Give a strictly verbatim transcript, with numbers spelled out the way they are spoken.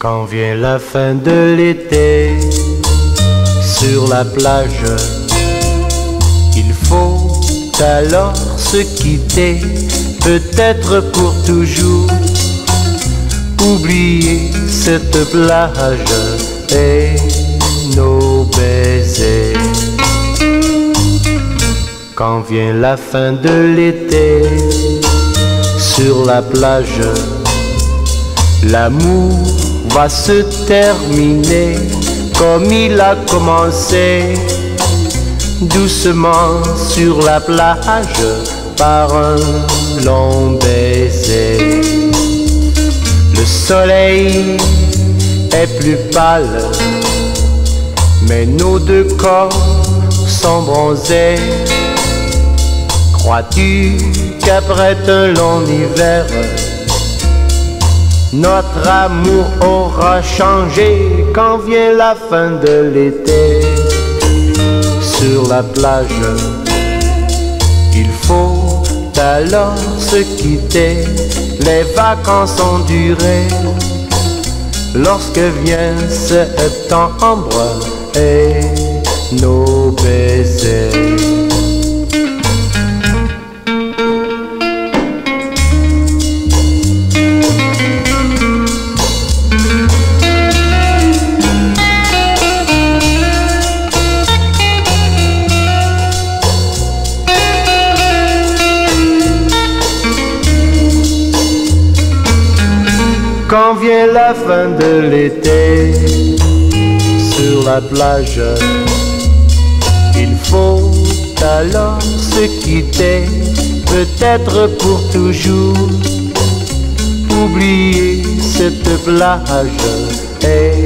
Quand vient la fin de l'été, sur la plage, il faut alors se quitter, peut-être pour toujours. Oublier cette plage et nos baisers. Quand vient la fin de l'été, sur la plage, l'amour va se terminer comme il a commencé, doucement sur la plage par un long baiser. Le soleil est plus pâle, mais nos deux corps sont bronzés. Crois-tu qu'après un long hiver, notre amour aura changé? Quand vient la fin de l'été, sur la plage, il faut alors se quitter. Les vacances ont duré lorsque vient septembre et nos baisers. Quand vient la fin de l'été, sur la plage, il faut alors se quitter, peut-être pour toujours, oublier cette plage. Et